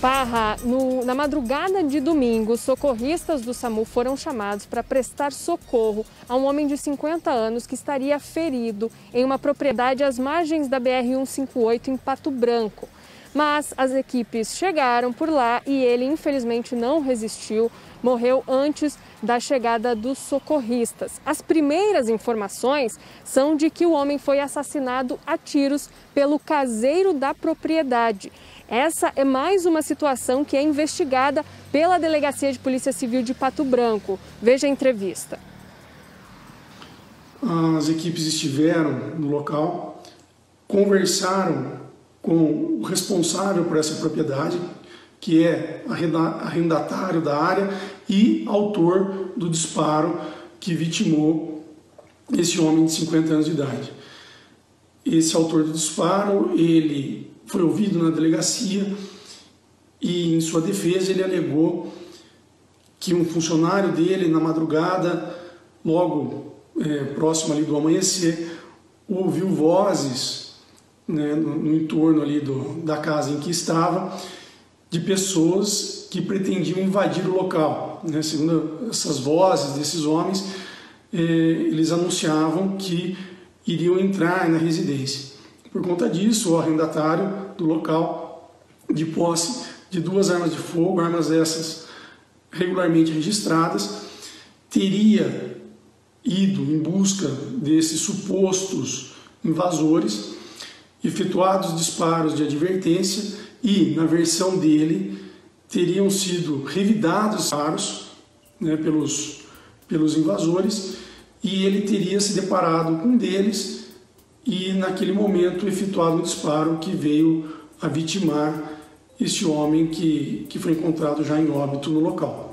Parra, na madrugada de domingo, socorristas do SAMU foram chamados para prestar socorro a um homem de 50 anos que estaria ferido em uma propriedade às margens da BR-158 em Pato Branco. Mas as equipes chegaram por lá e ele, infelizmente, não resistiu, morreu antes da chegada dos socorristas. As primeiras informações são de que o homem foi assassinado a tiros pelo caseiro da propriedade. Essa é mais uma situação que é investigada pela Delegacia de Polícia Civil de Pato Branco. Veja a entrevista. As equipes estiveram no local, conversaram com o responsável por essa propriedade, que é arrendatário da área e autor do disparo que vitimou esse homem de 50 anos de idade. Esse autor do disparo, ele foi ouvido na delegacia e, em sua defesa, ele alegou que um funcionário dele, na madrugada, logo próximo ali do amanhecer, ouviu vozes no entorno ali da casa em que estava, de pessoas que pretendiam invadir o local. Segundo essas vozes desses homens, eles anunciavam que iriam entrar na residência. Por conta disso, o arrendatário do local, de posse de 2 armas de fogo, armas essas regularmente registradas, teria ido em busca desses supostos invasores, efetuados disparos de advertência e, na versão dele, teriam sido revidados disparos pelos invasores e ele teria se deparado com um deles e, naquele momento, efetuado um disparo que veio a vitimar esse homem que foi encontrado já em óbito no local.